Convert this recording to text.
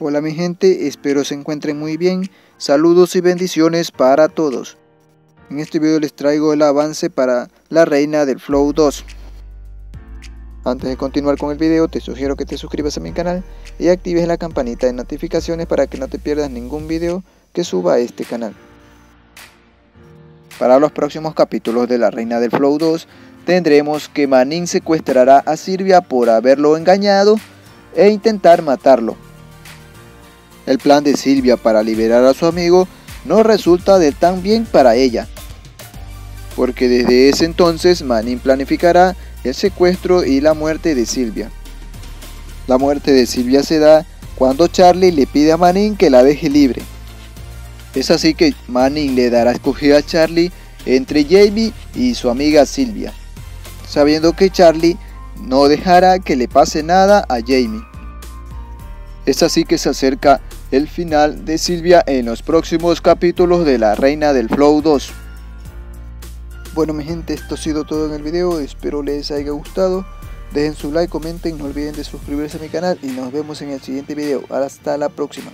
Hola mi gente, espero se encuentren muy bien, saludos y bendiciones para todos. En este video les traigo el avance para La Reina del Flow 2. Antes de continuar con el video te sugiero que te suscribas a mi canal y actives la campanita de notificaciones para que no te pierdas ningún video que suba a este canal. Para los próximos capítulos de La Reina del Flow 2 tendremos que Manin secuestrará a Silvia por haberlo engañado e intentar matarlo. El plan de Silvia para liberar a su amigo no resulta de tan bien para ella, porque desde ese entonces Manin planificará el secuestro y la muerte de Silvia. La muerte de Silvia se da cuando Charly le pide a Manin que la deje libre. Es así que Manin le dará a escoger a Charly entre Jamie y su amiga Silvia, sabiendo que Charly no dejará que le pase nada a Jamie. Es así que se acerca el final de Silvia en los próximos capítulos de La Reina del Flow 2. Bueno mi gente, esto ha sido todo en el video, espero les haya gustado. Dejen su like, comenten, no olviden de suscribirse a mi canal y nos vemos en el siguiente video. Hasta la próxima.